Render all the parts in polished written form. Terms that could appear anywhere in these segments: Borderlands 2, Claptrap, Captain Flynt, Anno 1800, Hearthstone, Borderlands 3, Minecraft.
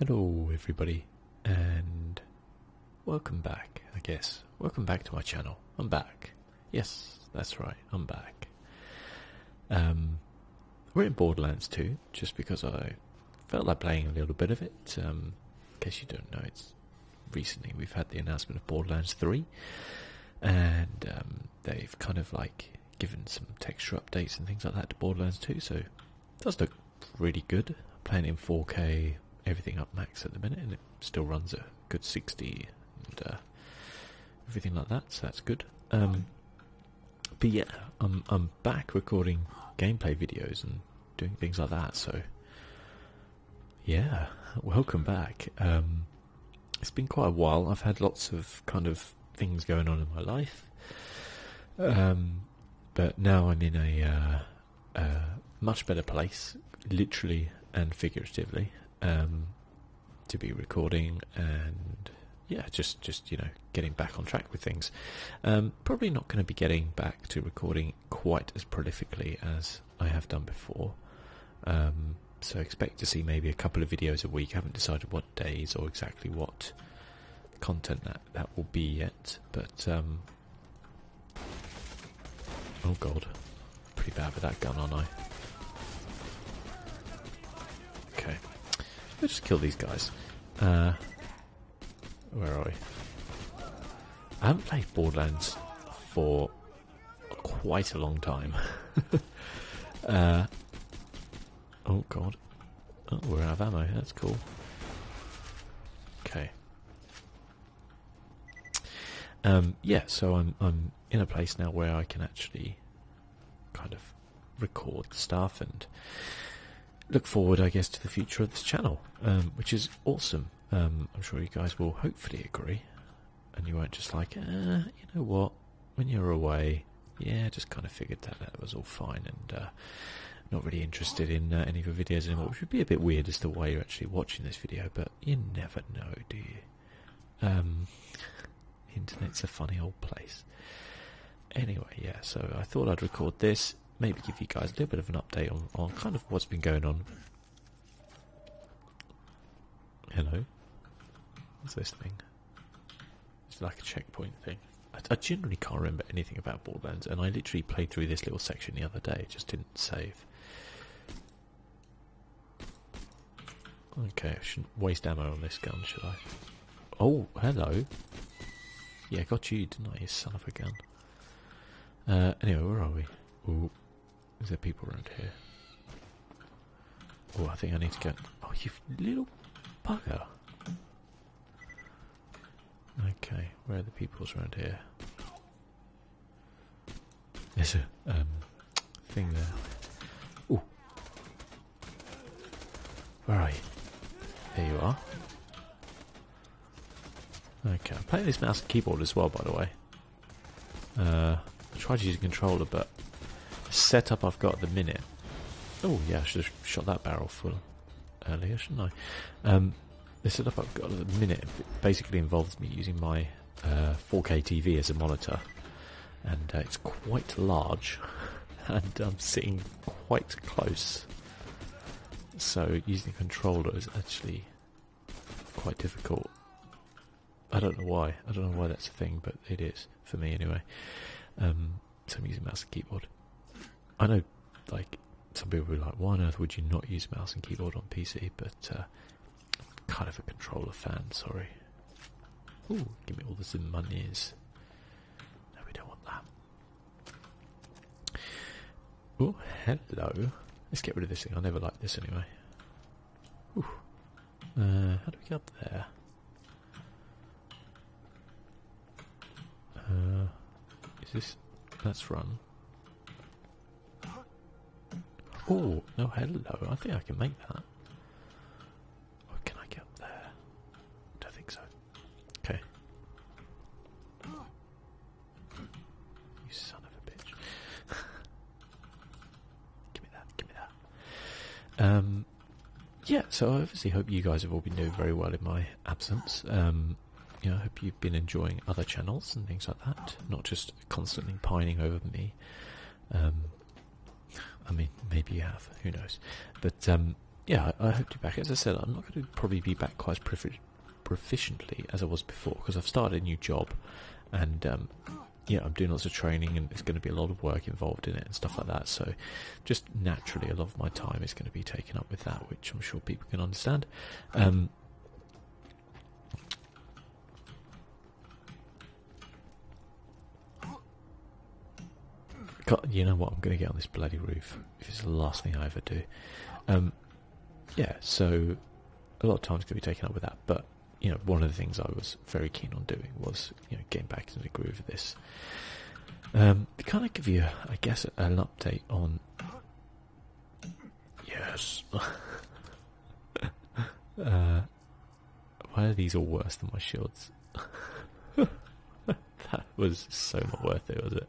Hello everybody, and welcome back, I guess. Welcome back to my channel. I'm back. Yes, that's right, I'm back. We're in Borderlands 2, just because I felt like playing a little bit of it. In case you don't know, it's recently we've had the announcement of Borderlands 3, and they've kind of like given some texture updates and things like that to Borderlands 2, so it does look really good. I'm playing it in 4K, everything up max at the minute, and it still runs a good 60 and everything like that, so that's good. But yeah, I'm back recording gameplay videos and doing things like that, so yeah, welcome back. It's been quite a while. I've had lots of kind of things going on in my life, but now I'm in a much better place, literally and figuratively, to be recording and yeah, just you know, getting back on track with things. Probably not going to be getting back to recording quite as prolifically as I have done before, so expect to see maybe a couple of videos a week. I haven't decided what days or exactly what content that will be yet, but oh god, pretty bad with that gun, aren't I? Okay, let's just kill these guys. Where are we? I haven't played Borderlands for quite a long time. Oh god. Oh, we're out of ammo. That's cool. Okay. Yeah, so I'm in a place now where I can actually kind of record stuff and look forward, I guess, to the future of this channel, which is awesome. I'm sure you guys will hopefully agree, and you won't just like, you know what, when you're away, yeah, just kind of figured that was all fine, and not really interested in any of your videos anymore, which would be a bit weird as to why you're actually watching this video, but you never know, do you? Internet's a funny old place. Anyway, yeah, so I thought I'd record this, maybe give you guys a little bit of an update on kind of what's been going on. Hello. What's this thing? It's like a checkpoint thing. I generally can't remember anything about Borderlands, and I literally played through this little section the other day, it just didn't save. Okay, I shouldn't waste ammo on this gun, should I? Oh, hello. Yeah, got you, didn't I, you son of a gun. Anyway, where are we? Ooh, is there people around here? Oh, I think I need to go... Oh, you little bugger. Okay, where are the peoples around here? There's a thing there. Ooh. Where are you? There you are. Okay, I'm playing this mouse and keyboard as well, by the way. I tried using a controller, but... setup I've got at the minute. Oh yeah, I should have shot that barrel full earlier, shouldn't I? The setup I've got at the minute basically involves me using my 4K TV as a monitor, and it's quite large, and I'm sitting quite close, so using the controller is actually quite difficult. I don't know why. I don't know why that's a thing, but it is for me anyway. So I'm using mouse and keyboard. I know, like, some people will be like, why on earth would you not use mouse and keyboard on PC? But I'm kind of a controller fan, sorry. Ooh, give me all the monies. No, we don't want that. Oh, hello. Let's get rid of this thing. I never liked this anyway. Ooh. How do we get up there? Is this... Let's run. Oh, no, hello. I think I can make that. Or can I get up there? Don't think so. Okay. You son of a bitch. Give me that, give me that. Yeah, so I obviously hope you guys have all been doing very well in my absence. You know, I hope you've been enjoying other channels and things like that. Not just constantly pining over me. I mean, maybe you have, who knows, but yeah, I hope to be back. As I said, I'm not going to probably be back quite as proficiently as I was before, because I've started a new job, and yeah, I'm doing lots of training, and there's going to be a lot of work involved in it and stuff like that, so just naturally a lot of my time is going to be taken up with that, which I'm sure people can understand. God, you know what, I'm going to get on this bloody roof if it's the last thing I ever do. Yeah, so a lot of time's going to be taken up with that, but you know, one of the things I was very keen on doing was, you know, getting back into the groove of this. To kind of give you, I guess, an update on... Yes! Why are these all worse than my shields? That was so not worth it, was it?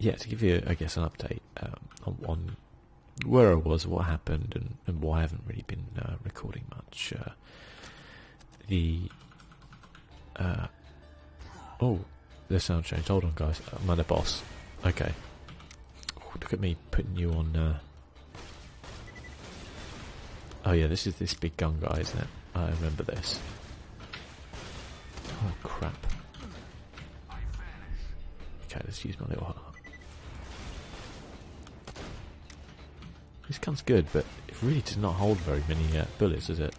Yeah, to give you, I guess, an update on where I was, what happened, and why I haven't really been recording much. Oh, the sound changed. Hold on, guys. I'm at a boss. Okay. Oh, look at me putting you on. Oh yeah, this is this big gun guy, isn't it? I remember this. Oh crap. Okay, let's use my little heart. This gun's good, but it really does not hold very many bullets, does it?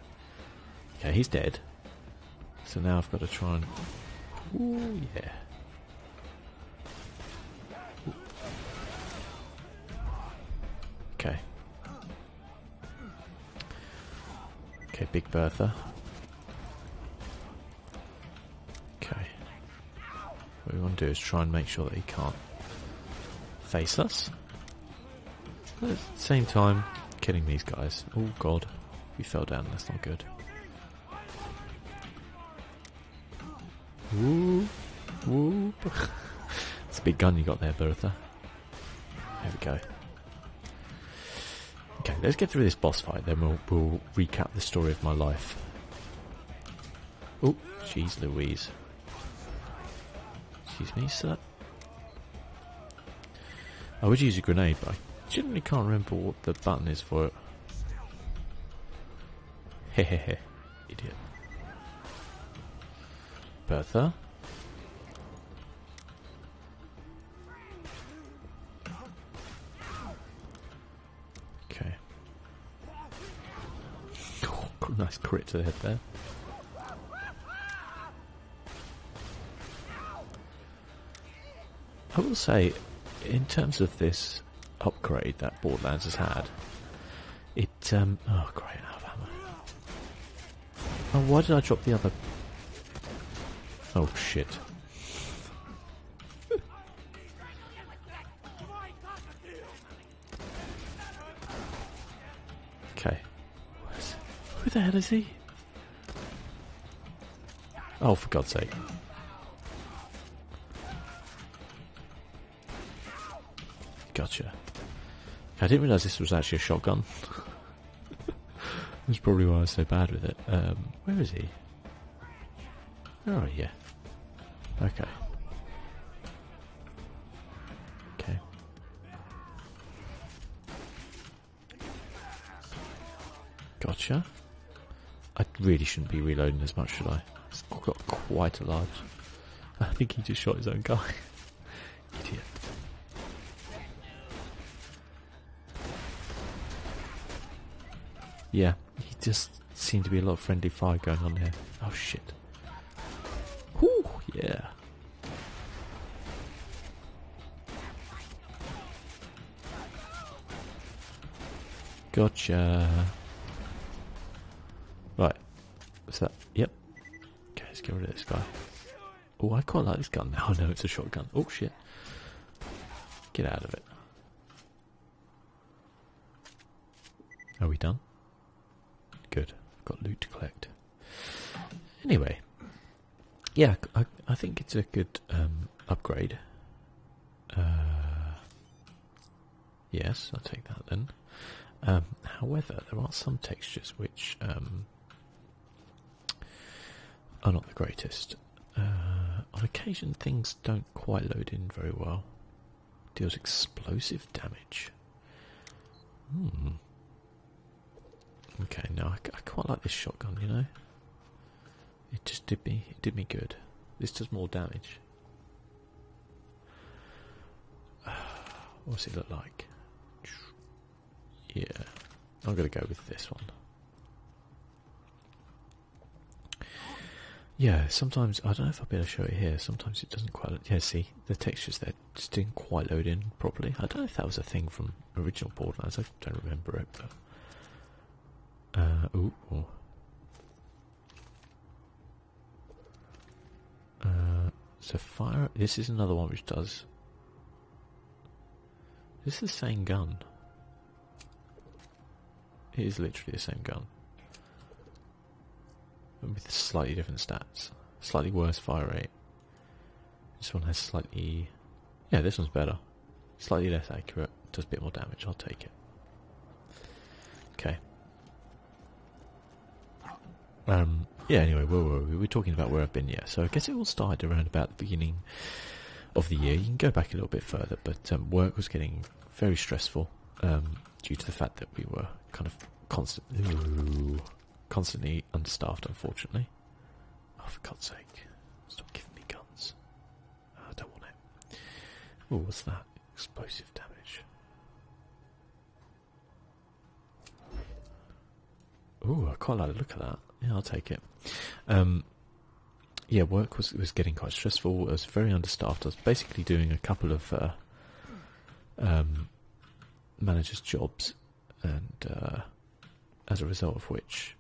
Okay, he's dead. So now I've got to try and... Ooh, yeah. Ooh. Okay. Okay, Big Bertha. Okay. What we want to do is try and make sure that he can't face us. But at the same time, killing these guys. Oh god, we fell down, that's not good. Whoop, whoop. It's a big gun you got there, Bertha. There we go. Okay, let's get through this boss fight, then we'll recap the story of my life. Oh, jeez Louise. Excuse me, sir. I would use a grenade, but I generally can't remember what the button is for it. Hehehe, idiot. Bertha? Okay. Oh, nice crit to the head there. I will say, in terms of this upgrade that Borderlands has had, it oh great, I have ammo. Oh, why did I drop the other? Oh shit. Okay. Who the hell is he? Oh, for God's sake. Gotcha. I didn't realise this was actually a shotgun. That's probably why I was so bad with it. Where is he? Where are you? Okay. Okay. Gotcha. I really shouldn't be reloading as much, should I? It's got quite a large... I think he just shot his own guy. Idiot. Yeah, he just seemed to be a lot of friendly fire going on here. Oh shit. Whoo, yeah. Gotcha. Right. What's that? Yep. Okay, let's get rid of this guy. Oh, I quite like this gun now. I know it's a shotgun. Oh shit. Get out of it. Are we done? Good, I've got loot to collect. Anyway, yeah, I think it's a good upgrade. Yes, I'll take that then. However, there are some textures which are not the greatest. On occasion, things don't quite load in very well. Deals explosive damage. Okay, no, I quite like this shotgun, you know. It just did me good. This does more damage. What's it look like? Yeah, I'm gonna go with this one. Yeah, sometimes, I don't know if I'll be able to show it here, sometimes it doesn't quite look, yeah, see, the textures there just didn't quite load in properly. I don't know if that was a thing from original Borderlands, I don't remember it, but, ooh, oh. So fire, this is another one which does, this is the same gun. It is literally the same gun. With slightly different stats. Slightly worse fire rate. This one has slightly... yeah, this one's better. Slightly less accurate. Does a bit more damage. I'll take it. Okay. Yeah, anyway, where were we? We were talking about where I've been, yeah. So I guess it all started around about the beginning of the year. You can go back a little bit further, but work was getting very stressful. Due to the fact that we were kind of constantly understaffed, unfortunately. Oh, for God's sake. Stop giving me guns. Oh, I don't want it. Oh, what's that? Explosive damage. Oh, I quite like the look of that. Yeah, I'll take it. Yeah, work was getting quite stressful. I was very understaffed. I was basically doing a couple of... managers' jobs, and as a result of which,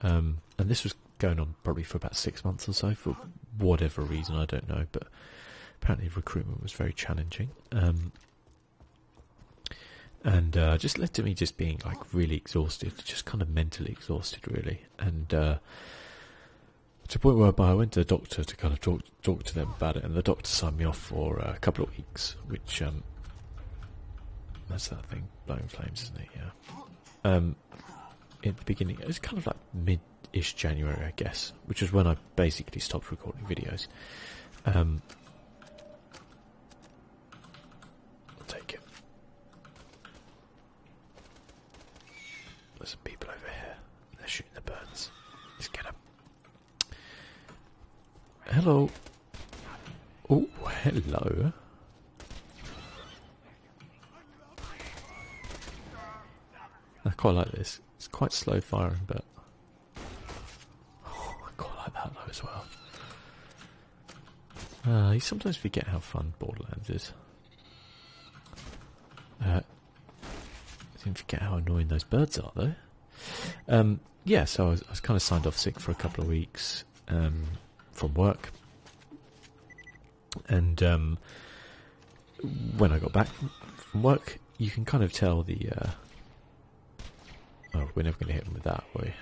and this was going on probably for about 6 months or so for whatever reason, I don't know, but apparently recruitment was very challenging, and just led to me just being like really exhausted, just kind of mentally exhausted really, and to the point whereby I went to the doctor to kind of talk to them about it, and the doctor signed me off for a couple of weeks, which that's that thing, blowing flames, isn't it? Yeah. At the beginning, it was kind of like mid-ish January, I guess, which was when I basically stopped recording videos. I'll take it. There's some people over here. They're shooting the birds. Let's get them. Hello. Oh, hello. I quite like this. It's quite slow firing, but... oh, I quite like that though as well. You sometimes forget how fun Borderlands is. I didn't forget how annoying those birds are though. Yeah, so I was kind of signed off sick for a couple of weeks from work. And when I got back from work, you can kind of tell the... oh, we're never going to hit him with that, are we?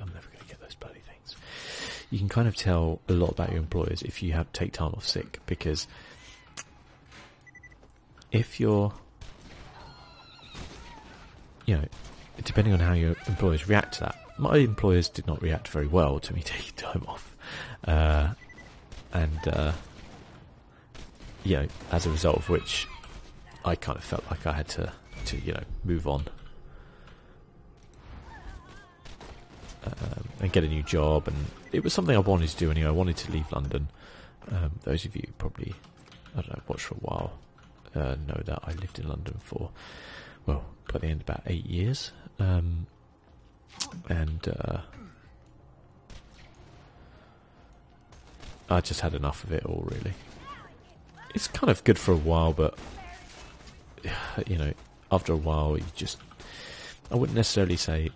I'm never going to get those bloody things. You can kind of tell a lot about your employers if you have take time off sick, because if you're, you know, depending on how your employers react to that. My employers did not react very well to me taking time off, and you know, as a result of which. I kind of felt like I had to you know, move on and get a new job, and it was something I wanted to do anyway. I wanted to leave London. Those of you who probably, I don't know, watched for a while know that I lived in London for, well, by the end about 8 years, and I just had enough of it all really. It's kind of good for a while, but you know, after a while you just, I wouldn't necessarily say,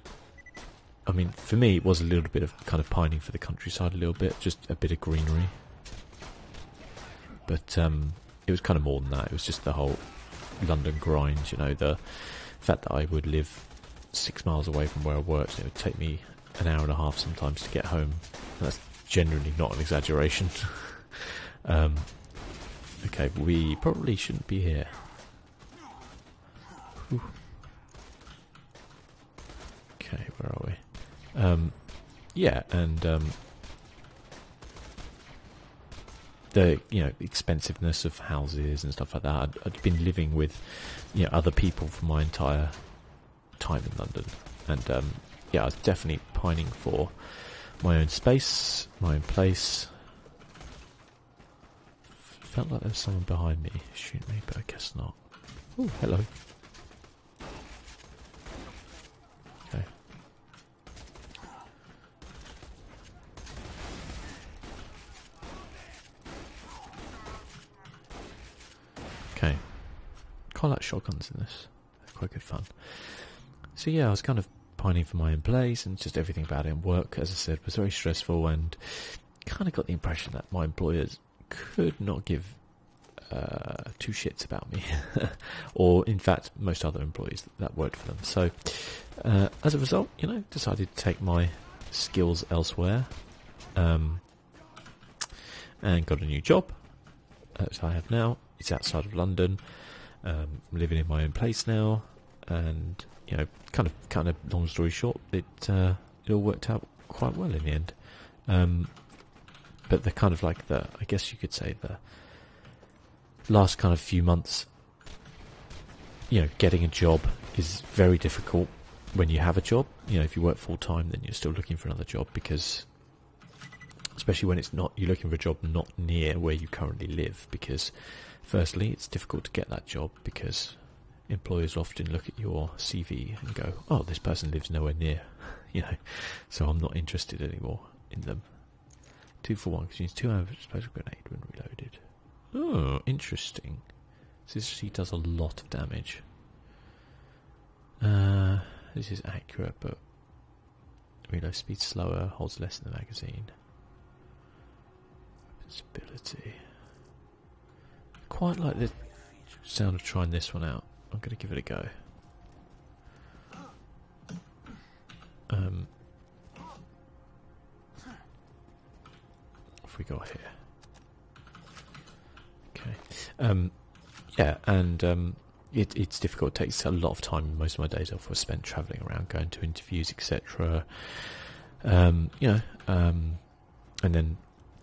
I mean, for me it was a little bit of kind of pining for the countryside a little bit, just a bit of greenery, but it was kind of more than that. It was just the whole London grind, you know, the fact that I would live 6 miles away from where I worked, and it would take me an hour and a half sometimes to get home, and that's generally not an exaggeration. Okay, we probably shouldn't be here. Ooh. Okay, where are we? Yeah, and the expensiveness of houses and stuff like that. I'd been living with other people for my entire time in London, and yeah, I was definitely pining for my own space, my own place. Felt like there was someone behind me shooting me, but I guess not. Oh, hello. Okay. Okay. Quite like shotguns in this. They're quite good fun. So yeah, I was kind of pining for my own place, and just everything about it. And work, as I said, was very stressful, and kind of got the impression that my employers could not give two shits about me, or in fact most other employees that worked for them. So as a result, decided to take my skills elsewhere, and got a new job, which I have now. It's outside of London. I'm living in my own place now, and kind of long story short, it all worked out quite well in the end. But the kind of like the, I guess you could say, the last kind of few months, getting a job is very difficult when you have a job. If you work full time, then you're still looking for another job, because especially when it's not, you're looking for a job not near where you currently live, because firstly, it's difficult to get that job because employers often look at your CV and go, oh, this person lives nowhere near, so I'm not interested anymore in them. 2 for 1, because you use 2 hours explosive grenade when reloaded. Oh, interesting. So she does a lot of damage. This is accurate, but reload speed slower, holds less in the magazine. Stability. Quite like the sound of trying this one out. I'm going to give it a go. We got here. Okay. Yeah, and it's difficult. It takes a lot of time. Most of my days off were spent travelling around, going to interviews, etc. And then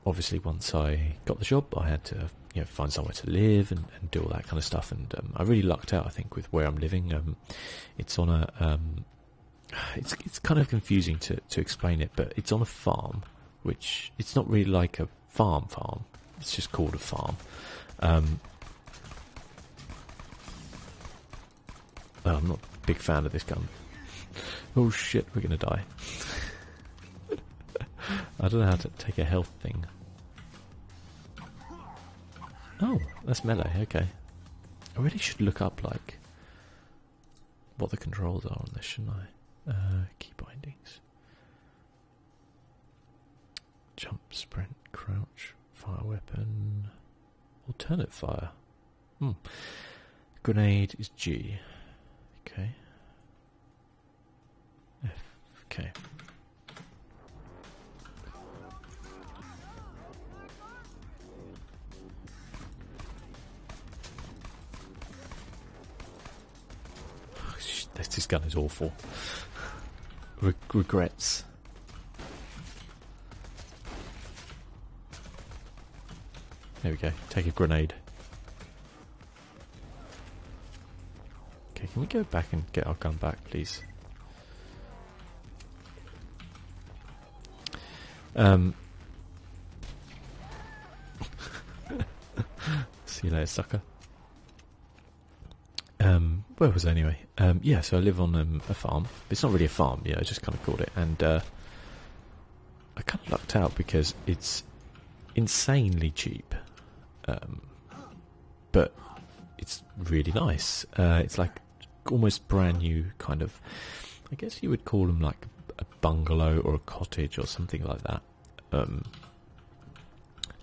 obviously once I got the job, I had to find somewhere to live and do all that kind of stuff. And I really lucked out, I think, with where I'm living. It's on a it's kind of confusing to explain it, but it's on a farm. Which it's not really like a farm. It's just called a farm. Well, I'm not a big fan of this gun. Oh shit, we're gonna die. I don't know how to take a health thing. Oh, that's melee. Okay. I really should look up like what the controls are on this, shouldn't I? Key bindings. Jump, sprint, crouch, fire weapon, alternate fire. Grenade is G. Okay. F. Okay. Oh, this gun is awful. Regrets. There we go, take a grenade. Okay, can we go back and get our gun back, please? See you later, sucker. Where was I anyway? Yeah, so I live on a farm. It's not really a farm, I just kind of called it. And I kind of lucked out because it's insanely cheap. But it's really nice. It's like almost brand new, kind of, I guess you would call them like a bungalow or a cottage or something like that.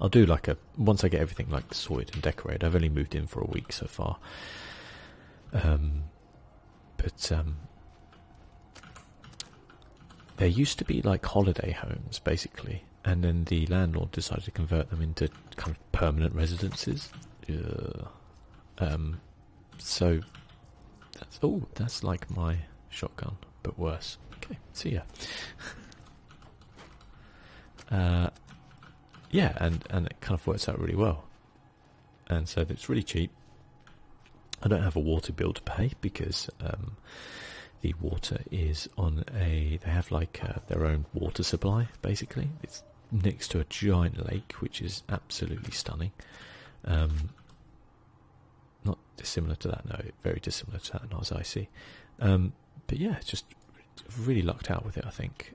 I'll do like once I get everything like sorted and decorated. I've only moved in for a week so far. There used to be like holiday homes basically. And then the landlord decided to convert them into kind of permanent residences. Ugh. So that's that's like my shotgun, but worse. Okay, see ya. yeah, and it kind of works out really well. And so it's really cheap. I don't have a water bill to pay because the water is on a, they have like their own water supply basically. It's next to a giant lake, which is absolutely stunning. Not dissimilar to that, no, very dissimilar to that, not as icy. But yeah, just really lucked out with it, I think.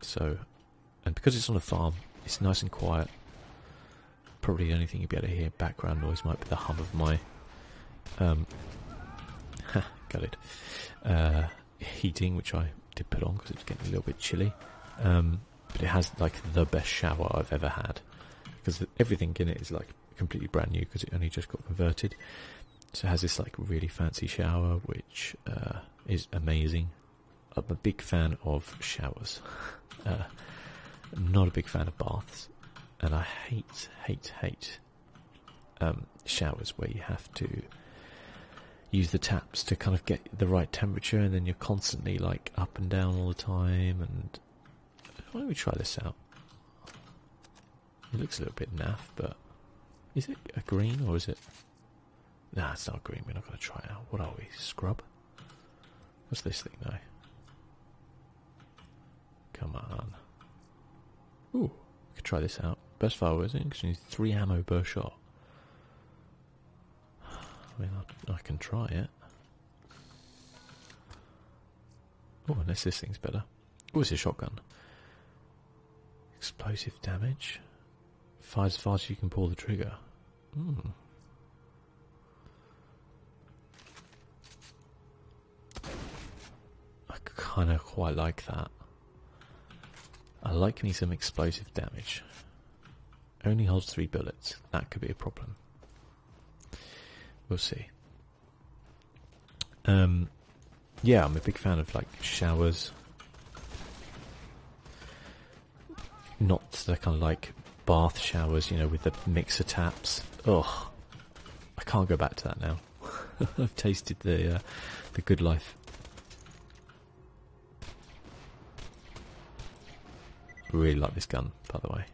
So, and because it's on a farm, it's nice and quiet. Probably the only thing you'll be able to hear background noise might be the hum of my got it. Heating, which I did put on because it was getting a little bit chilly. But it has like the best shower I've ever had, because everything in it is like completely brand new because it only just got converted. So it has this like really fancy shower, which is amazing. I'm a big fan of showers. Not a big fan of baths, and I hate showers where you have to use the taps to kind of get the right temperature, and then you're constantly like up and down all the time. And why don't we try this out? It looks a little bit naff, but is it a green or is it? Nah, it's not green. We're not going to try it out. What are we? Scrub? What's this thing though? Come on. Ooh, we could try this out. Burst fireworks, isn't it? Because you need 3 ammo per shot. I mean, I can try it. Oh, unless this thing's better. Oh, it's a shotgun. Explosive damage. Fires as fast as you can pull the trigger. Hmm. I kind of quite like that. I like me some explosive damage. Only holds 3 bullets. That could be a problem. We'll see. Yeah, I'm a big fan of like showers. Not the kind of like bath showers, you know, with the mixer taps. Ugh, I can't go back to that now. I've tasted the good life. Really like this gun, by the way.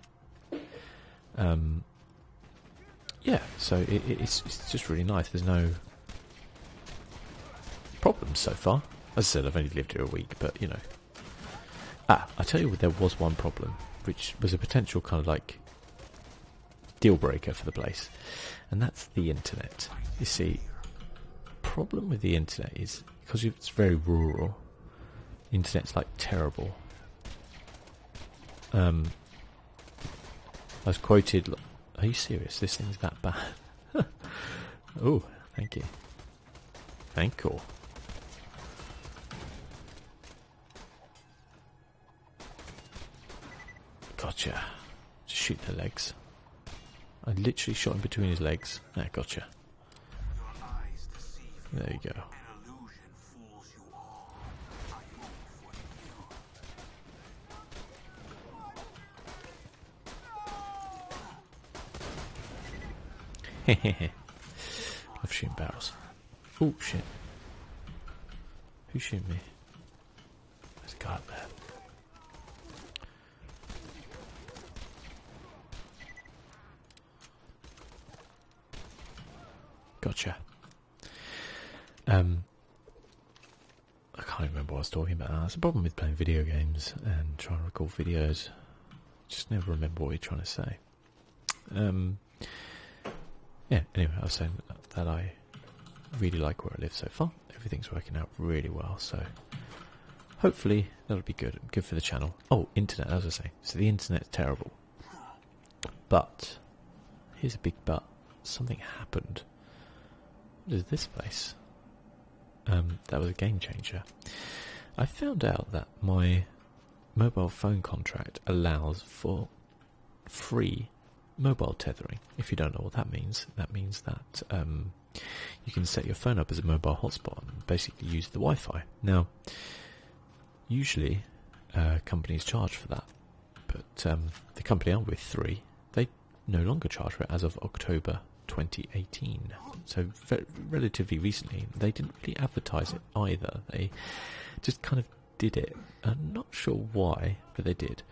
Yeah, so it's just really nice. There's no problems so far. As I said, I've only lived here a week, but you know. Ah, I tell you what, there was one problem, which was a potential kind of like deal breaker for the place, and that's the internet. You see, the problem with the internet is because it's very rural. The internet's like terrible. I was quoted. Are you serious? This thing's that bad? Oh, thank you. Thank you. Gotcha. Just shoot the legs. I literally shot him between his legs. Ah, gotcha. There you go. Love shooting barrels. Oh shit. Who's shooting me? There's a guy up there. Gotcha. I can't remember what I was talking about. That's the problem with playing video games and trying to record videos. Just never remember what you're trying to say. Yeah, anyway, I was saying that I really like where I live so far. Everything's working out really well, so hopefully that'll be good. Good for the channel. Oh, internet, as I say. So the internet's terrible. But, here's a big but. Something happened. What is this place? That was a game changer. I found out that my mobile phone contract allows for free mobile tethering. If you don't know what that means that you can set your phone up as a mobile hotspot and basically use the Wi-Fi. Now, usually companies charge for that, but the company I'm with, 3, they no longer charge for it as of October 2018. So relatively recently, they didn't really advertise it either. They just kind of did it. I'm not sure why, but they did.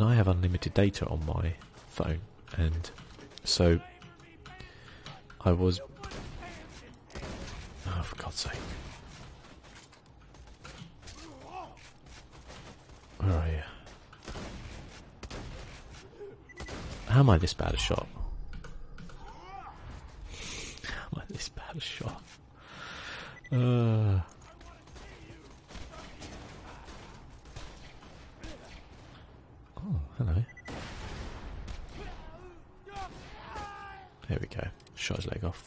and I have unlimited data on my phone, and so I was... Oh, for God's sake. Where are you? How am I this bad a shot? How am I this bad a shot? Oh, hello. There we go. Shot his leg off.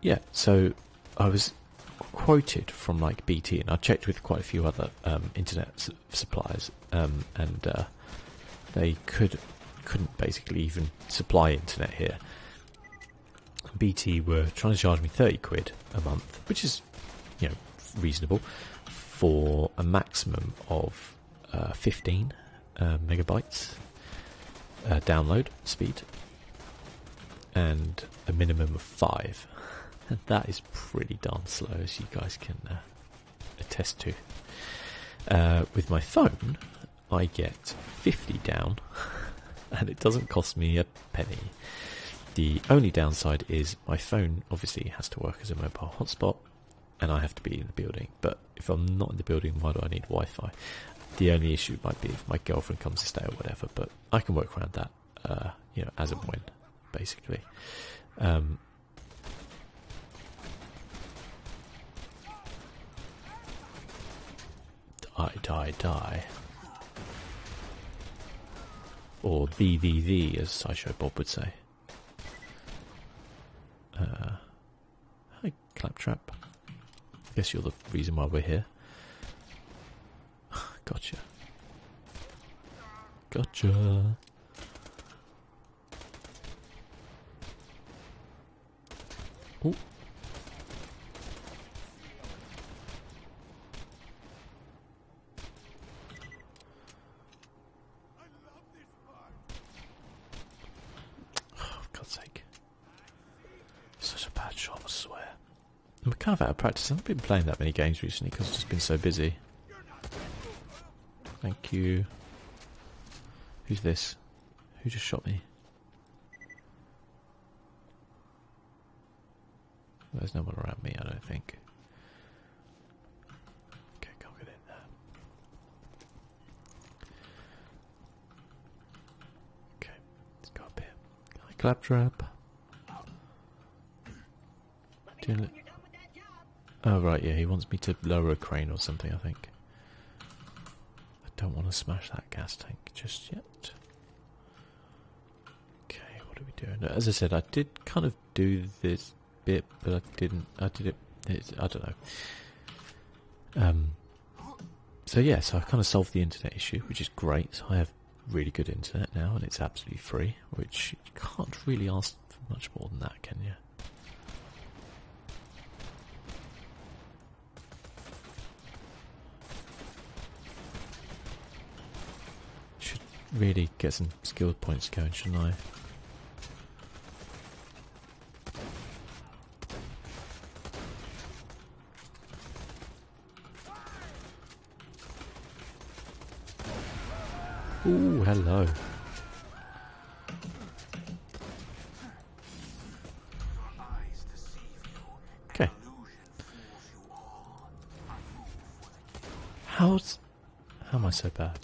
Yeah, so I was quoted from like BT, and I checked with quite a few other internet suppliers, and they couldn't basically even supply internet here. BT were trying to charge me 30 quid a month, which is, you know, reasonable, for a maximum of 15 megabytes download speed, and a minimum of 5. And that is pretty darn slow, as you guys can attest to. With my phone, I get 50 down, and it doesn't cost me a penny. The only downside is my phone obviously has to work as a mobile hotspot, and I have to be in the building. But if I'm not in the building, why do I need Wi-Fi? The only issue might be if my girlfriend comes to stay or whatever, but I can work around that, you know, as and when, basically. Die. Or the, as Sideshow Bob would say. Hi, Claptrap. Guess you're the reason why we're here. Gotcha. Gotcha. Oh. Kind of out of practice. I haven't been playing that many games recently because I've just been so busy. Thank you. Who's this? Who just shot me? There's no one around me, I don't think. Okay, can't get in there. Okay, let's go up here. Hi, Claptrap. Oh, right, yeah, he wants me to lower a crane or something, I think. I don't want to smash that gas tank just yet. Okay, what are we doing? As I said, I did kind of do this bit, but I didn't... I did it... I don't know. So, yeah, so I kind of solved the internet issue, which is great. So I have really good internet now, and it's absolutely free, which you can't really ask for much more than that, can you? Really get some skill points going, shouldn't I? Ooh, hello. Okay. How am I so bad?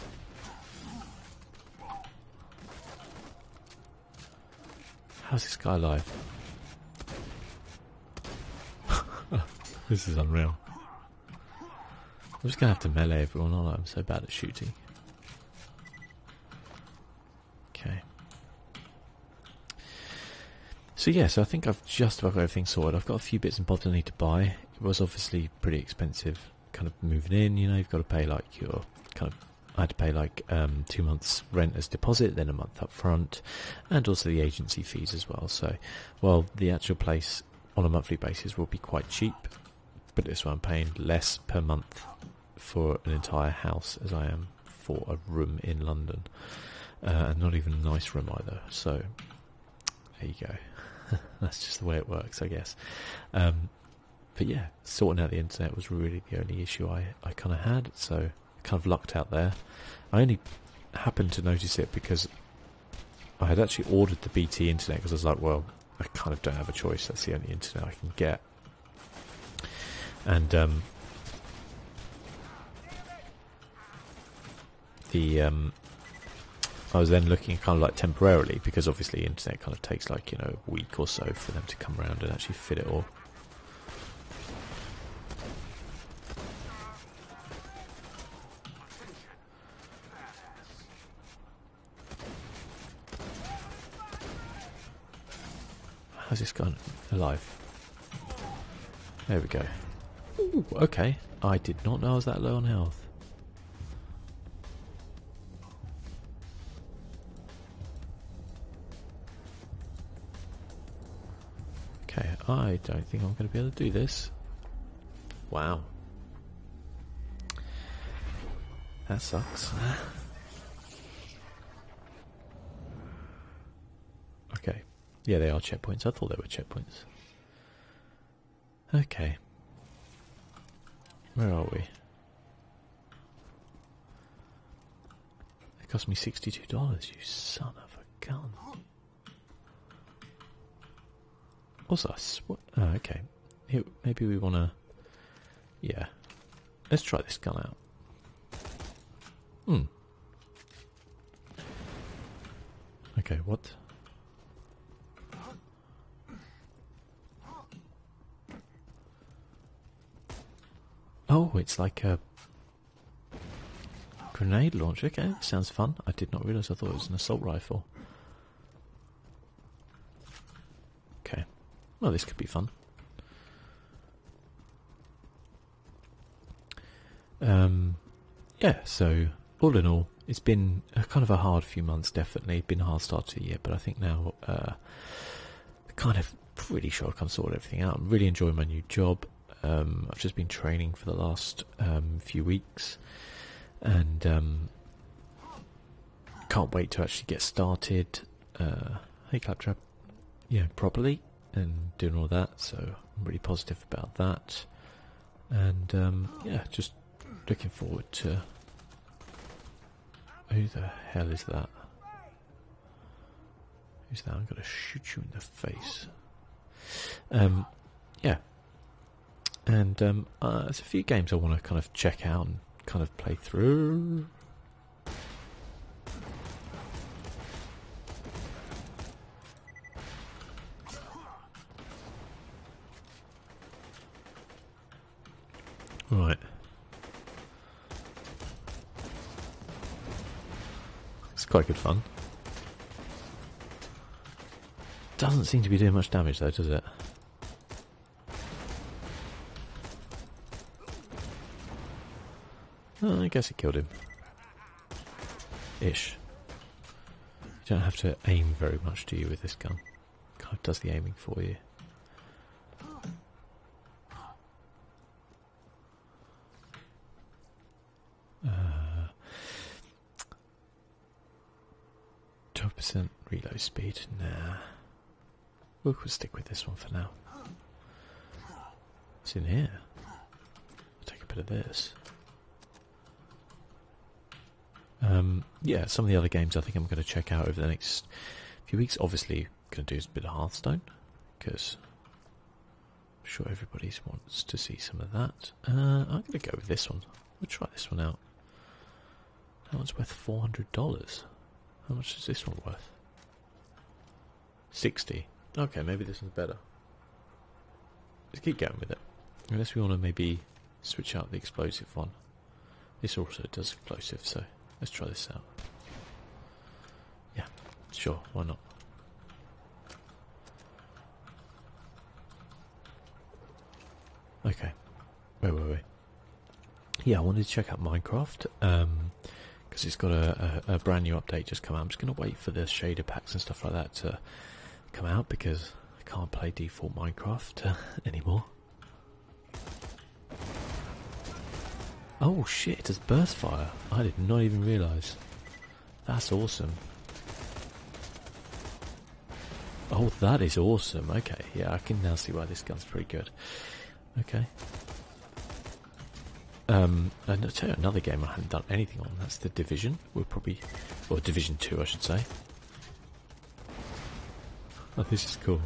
How's this guy alive? This is unreal. I'm just gonna have to melee everyone, aren't I? I'm so bad at shooting. Okay. So yeah, so I think I've just about got everything sorted. I've got a few bits and bobs I need to buy. It was obviously pretty expensive, kind of moving in. You know, you've got to pay like your kind of... I had to pay like 2 months rent as deposit, then a month up front, and also the agency fees as well. So, well, the actual place on a monthly basis will be quite cheap, but this one I'm paying less per month for an entire house as I am for a room in London, and not even a nice room either. So there you go. That's just the way it works, I guess. But yeah, sorting out the internet was really the only issue I kind of had, so kind of lucked out there. I only happened to notice it because I had actually ordered the BT internet, because I was like, well, I kind of don't have a choice, that's the only internet I can get. And I was then looking kind of like temporarily, because obviously internet kind of takes like, you know, a week or so for them to come around and actually fit it all. How's this gone? Alive. There we go. Ooh, okay. I did not know I was that low on health. Okay, I don't think I'm going to be able to do this. Wow. That sucks. Okay. Yeah, they are checkpoints. I thought they were checkpoints. Okay. Where are we? It cost me $62, you son of a gun. Also, oh, okay. Here, maybe we want to... Yeah. Let's try this gun out. Hmm. Okay, what... Oh, it's like a grenade launcher. Okay, sounds fun. I did not realise. I thought it was an assault rifle. Okay. Well, this could be fun. Yeah, so all in all, it's been a kind of a hard few months, definitely. It's been a hard start to the year, but I think now kind of pretty sure I can sort everything out. I'm really enjoying my new job. I've just been training for the last few weeks, and can't wait to actually get started. Hey, Claptrap, you know, properly and doing all that. So I'm really positive about that, and yeah, just looking forward to. Who the hell is that? Who's that? I'm gonna shoot you in the face. Yeah. And there's a few games I want to kind of check out and kind of play through. Right. It's quite good fun. Doesn't seem to be doing much damage though, does it? Oh, I guess it killed him. Ish. You don't have to aim very much, do you, with this gun? God, it does the aiming for you. Top 20% reload speed. Nah. We'll stick with this one for now. What's in here? I'll take a bit of this. Yeah, some of the other games I think I'm going to check out over the next few weeks. Obviously, going to do a bit of Hearthstone, because I'm sure everybody wants to see some of that. I'm going to go with this one. We'll try this one out. That one's worth $400. How much is this one worth? 60. Okay, maybe this one's better. Let's keep going with it. Unless we want to maybe switch out the explosive one. This also does explosive, so... Let's try this out. Yeah, sure, why not? Okay, wait. Yeah, I wanted to check out Minecraft, because it's got a brand new update just come out. I'm just going to wait for the shader packs and stuff like that to come out, because I can't play default Minecraft anymore. Oh shit, it does burst fire. I did not even realise. That's awesome. Oh, that is awesome. Okay, yeah, I can now see why this gun's pretty good. Okay. And I'll tell you another game I haven't done anything on, that's The Division. We'll probably, or Division 2 I should say. Oh, this is cool.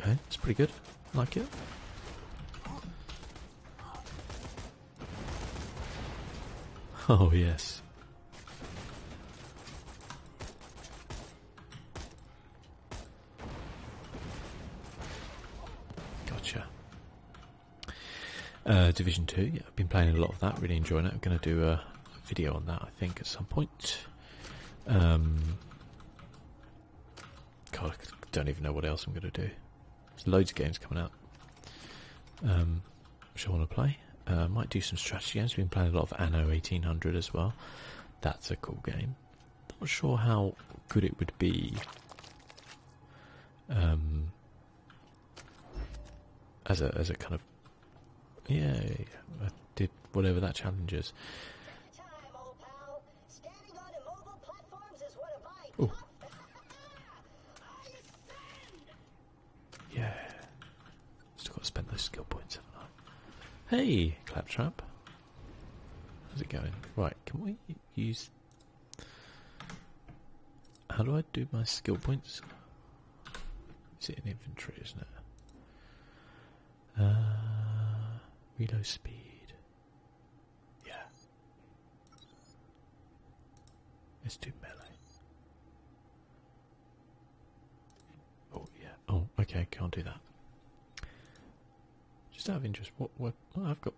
Okay, it's pretty good. I like it. Oh yes. Division 2, yeah, I've been playing a lot of that, really enjoying it. I'm going to do a video on that, I think, at some point. God, I don't even know what else I'm going to do. There's loads of games coming out, which I want to play. Might do some strategy games. I've been playing a lot of Anno 1800 as well. That's a cool game. Not sure how good it would be as a kind of... Yeah, I did whatever that challenge is. Oh. Yeah. Still got to spend those skill points, haven't I? Hey, Claptrap. How's it going? Right, can we use... How do I do my skill points? Is it in inventory, isn't it? Reload speed. Yeah. Let's do melee. Oh, yeah. Oh, okay, can't do that. Just out of interest, what oh, I've got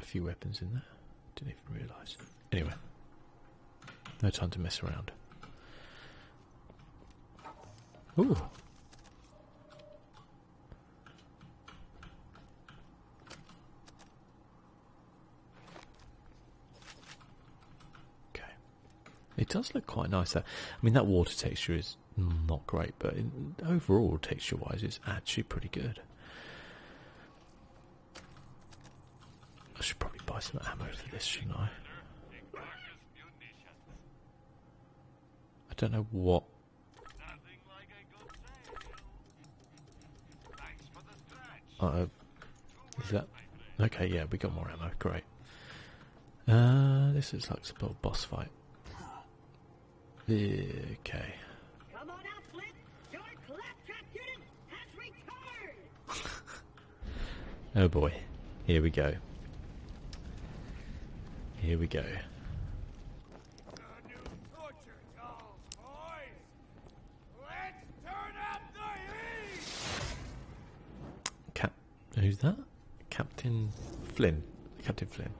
a few weapons in there. Didn't even realise. Anyway. No time to mess around. Ooh. It does look quite nice. That, I mean, that water texture is not great, but overall, texture-wise, it's actually pretty good. I should probably buy some ammo for this, shouldn't I? I don't know what... is that... Okay, yeah, we got more ammo. Great. This is like a little boss fight. Okay. Come on out, Flynt! Your Claptrap unit has returned! Oh boy. Here we go. Here we go. The new torture dolls, boys! Let's turn up the heat! Who's that? Captain Flynt. Captain Flynt.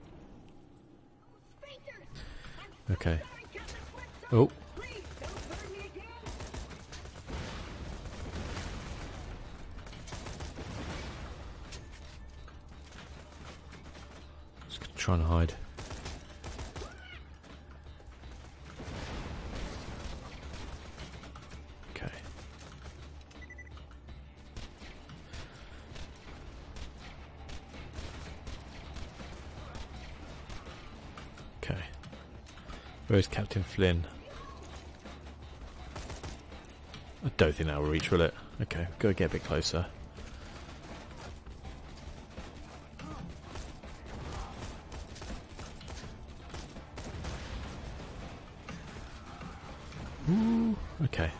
Okay. Oh. Trying to hide. Okay. Okay. Where's Captain Flynt? I don't think that'll reach, will it? Okay, go get a bit closer. Okay.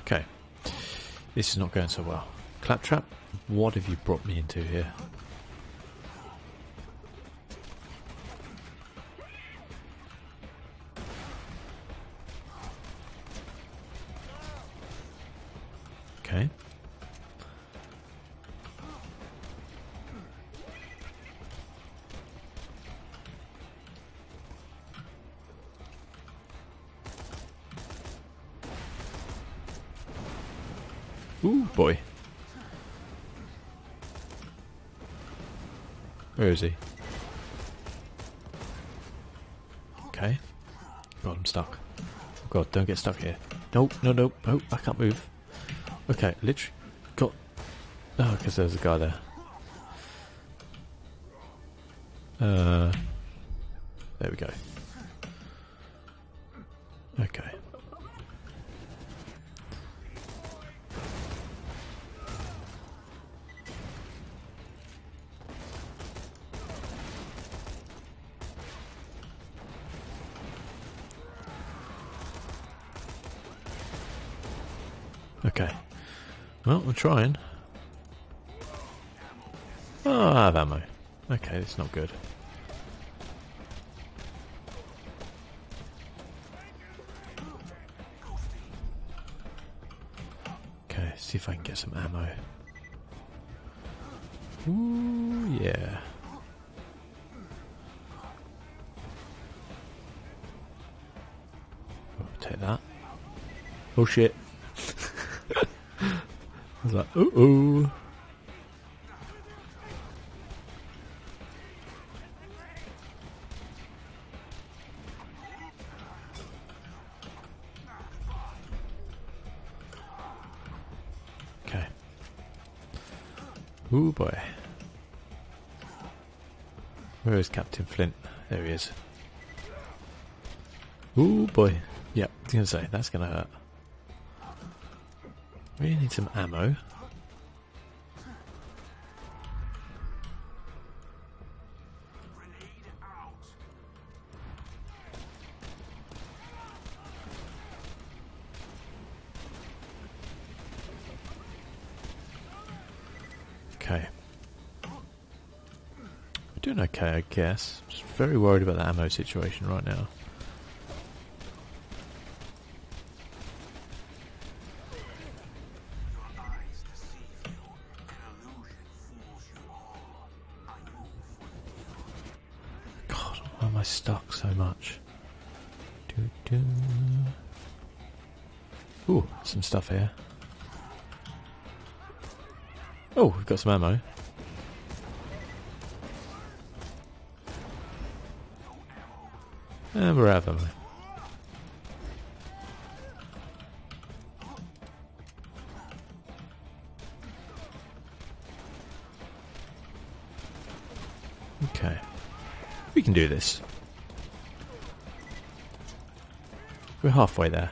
Okay. This is not going so well. Claptrap, what have you brought me into here? Okay. Ooh, boy. Where is he? Okay. God, I'm stuck. Oh, God, don't get stuck here. Nope, no, no. Oh, I can't move. Okay, literally got Oh, because there's a guy there. There we go. Okay. Okay. Well, we're trying. Oh, I have ammo. Okay, that's not good. Okay, see if I can get some ammo. Ooh, yeah. I'll take that. Oh shit. I was like, ooh. Okay. Ooh, boy. Where is Captain Flynt? There he is. Ooh, boy. Yeah, I was gonna say, that's gonna hurt. Really need some ammo. Okay. We're doing okay, I guess. Just very worried about the ammo situation right now. Stuck so much. Ooh, some stuff here. Oh, we've got some ammo. And we're out of ammo. Okay. We can do this. We're halfway there.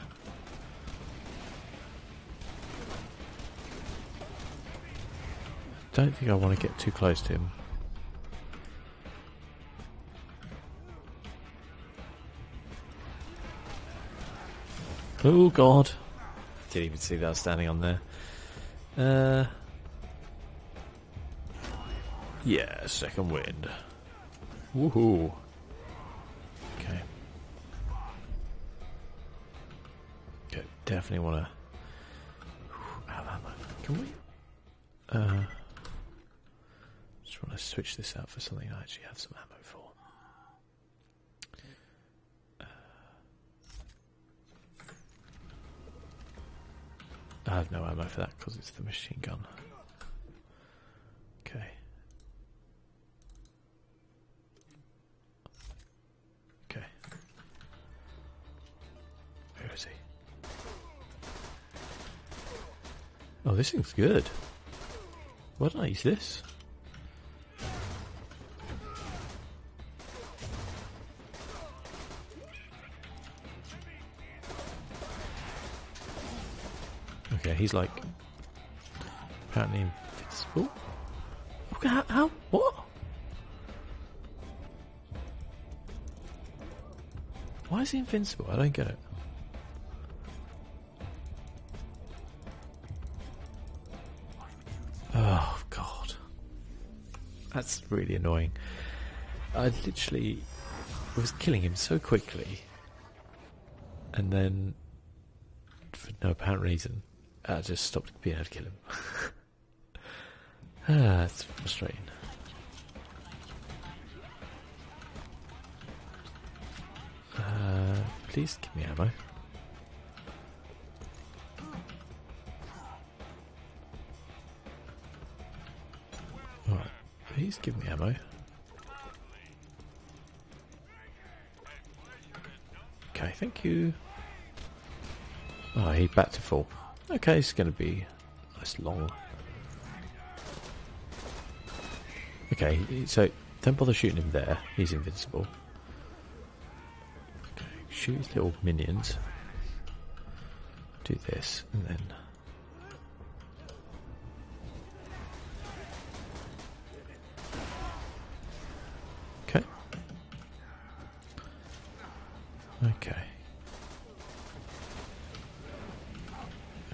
I don't think I want to get too close to him. Oh god. Didn't even see that I was standing on there. Yeah, second wind. Woohoo. Definitely want to have ammo. Can we? Just want to switch this out for something I actually have some ammo for. I have no ammo for that because it's the machine gun. Okay. Okay. Where is he? Oh, this thing's good. Why don't I use this? Okay, he's like apparently invincible. Okay, how? What? Why is he invincible? I don't get it. That's really annoying. I literally was killing him so quickly, and then, for no apparent reason, I just stopped being able to kill him. That's frustrating. Please give me ammo. Please give me ammo. Okay, thank you. Oh, he's back to full. Okay, it's going to be a nice long Okay, so don't bother shooting him there. He's invincible. Okay, shoot his little minions. Do this, and then... Okay. Okay.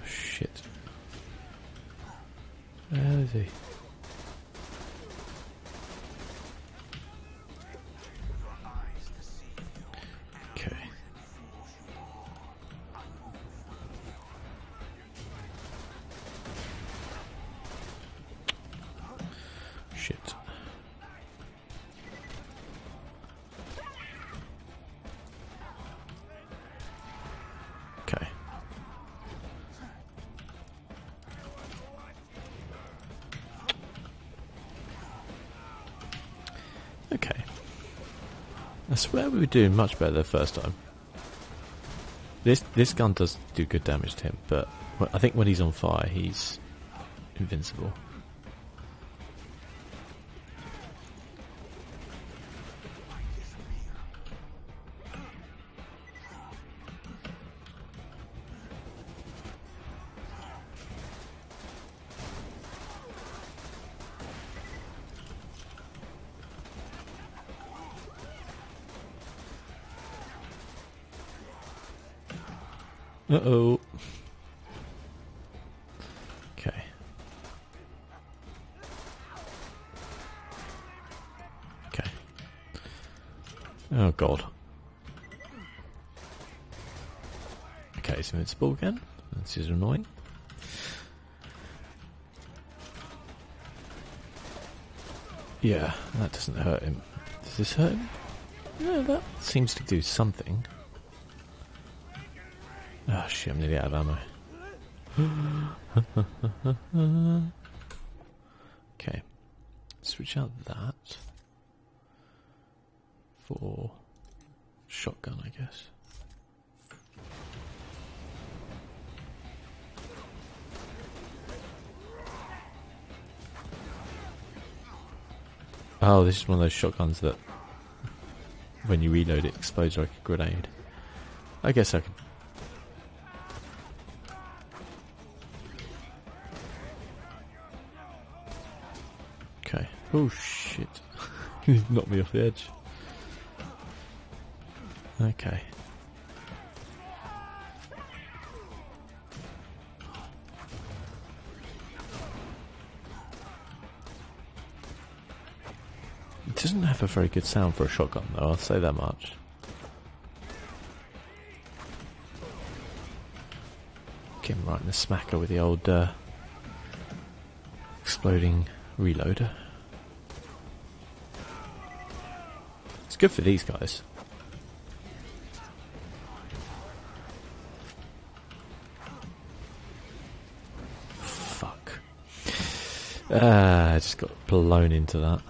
Oh, shit. Where is he? I swear we were doing much better the first time. This gun does do good damage to him, but I think when he's on fire, he's invincible. Uh-oh. Okay. Okay. Oh, God. Okay, he's invincible again. This is annoying. Yeah, that doesn't hurt him. Does this hurt him? No, that seems to do something. Oh shit, I'm nearly out of ammo. Okay. Switch out that for shotgun, I guess. Oh, this is one of those shotguns that when you reload it explodes like a grenade. I guess I could. Oh shit, he knocked me off the edge. Okay. It doesn't have a very good sound for a shotgun though, I'll say that much. Get him right in the smacker with the old exploding reloader. Good for these guys. Fuck. I just got blown into that.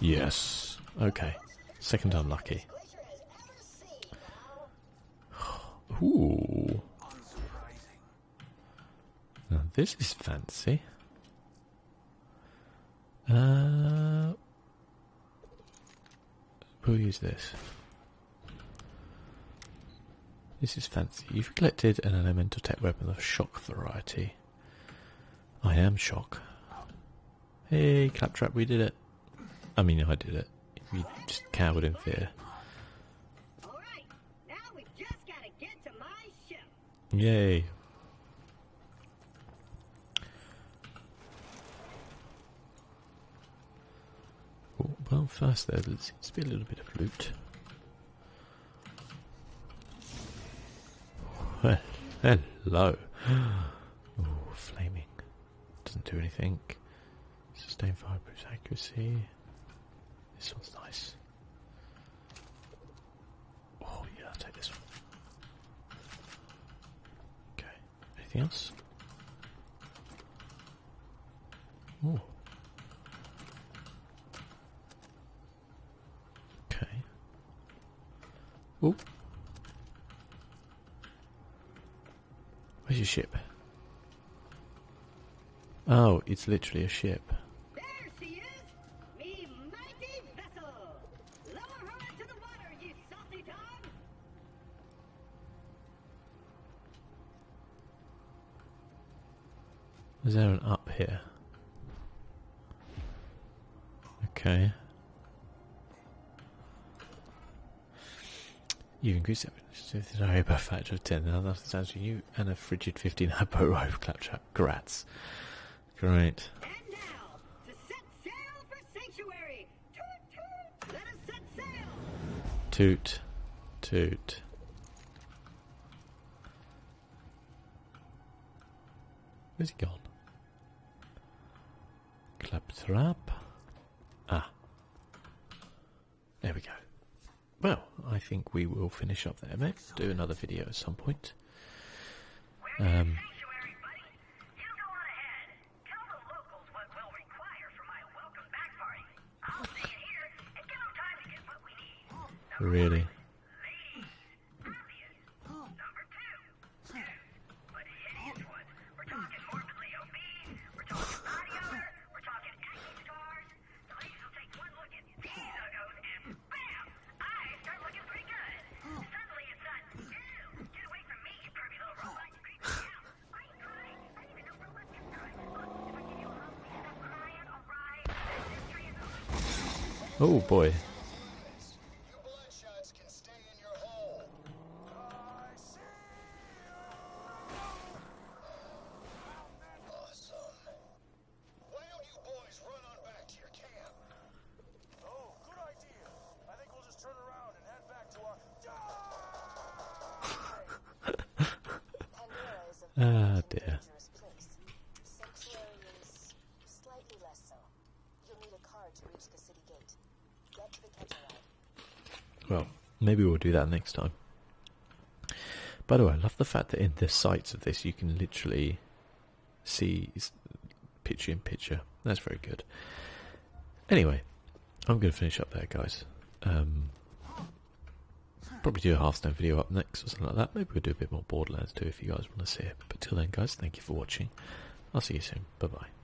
Yes. Okay. Second unlucky. Ooh. Now this is fancy. We'll use this. This is fancy. You've collected an elemental tech weapon of shock variety. I am shock. Hey, Claptrap, we did it. I mean, I did it. You just cowered in fear. Yay. Oh, well, first there seems to be a little bit of loot. Well, hello. Oh, flaming. Doesn't do anything. Sustained fireproof accuracy. This one's nice. Oh, yeah, I'll take this one. Anything else? Ooh. Okay. Oh. Where's your ship? Oh, it's literally a ship. There she is, me mighty vessel. Lower her into the water, you salty dog. Is there an up here? Okay. You increase that scenario by a factor of 10. Now that sounds to you and a frigid 15 hypo rope Claptrap. Grats. Great. And now to set sail for sanctuary. Toot toot. Let us set sail. Toot toot. Where's he gone? Claptrap. Ah. There we go. Well, I think we will finish up there, mate. Do another video at some point. Really? Oh boy. Maybe we'll do that next time. By the way, I love the fact that in the sights of this you can literally see picture in picture. That's very good. Anyway, I'm going to finish up there, guys. Probably do a Hearthstone video up next or something like that. Maybe we'll do a bit more Borderlands 2 if you guys want to see it. But till then, guys, thank you for watching. I'll see you soon. Bye-bye.